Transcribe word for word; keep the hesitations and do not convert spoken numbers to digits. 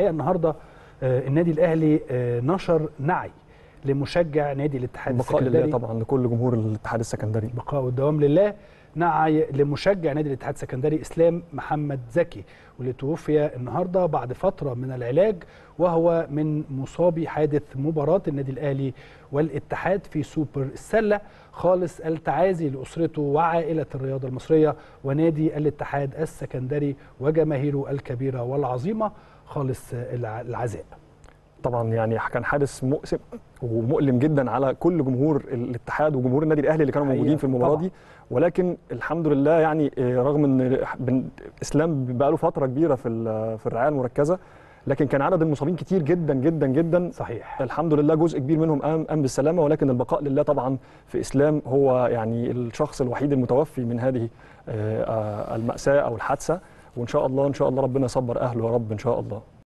الحقيقه النهارده النادي الاهلي نشر نعي لمشجع نادي الاتحاد السكندري. بقاء لله طبعا لكل جمهور الاتحاد السكندري. بقاء والدوام لله. نعي لمشجع نادي الاتحاد السكندري اسلام محمد زكي، واللي توفي النهارده بعد فتره من العلاج، وهو من مصابي حادث مباراه النادي الاهلي والاتحاد في سوبر السله. خالص التعازي لاسرته وعائله الرياضه المصريه ونادي الاتحاد السكندري وجماهيره الكبيره والعظيمه. خالص العزاء. طبعا يعني كان حادث مؤسف ومؤلم جدا على كل جمهور الاتحاد وجمهور النادي الاهلي اللي كانوا موجودين في المباراه دي، ولكن الحمد لله يعني رغم ان اسلام بقى له فتره كبيره في في الرعايه المركزه، لكن كان عدد المصابين كتير جدا جدا جدا. صحيح. الحمد لله جزء كبير منهم قام قام بالسلامه، ولكن البقاء لله طبعا في اسلام، هو يعني الشخص الوحيد المتوفي من هذه المأساة او الحادثه. وان شاء الله ان شاء الله ربنا يصبر اهله يا رب ان شاء الله.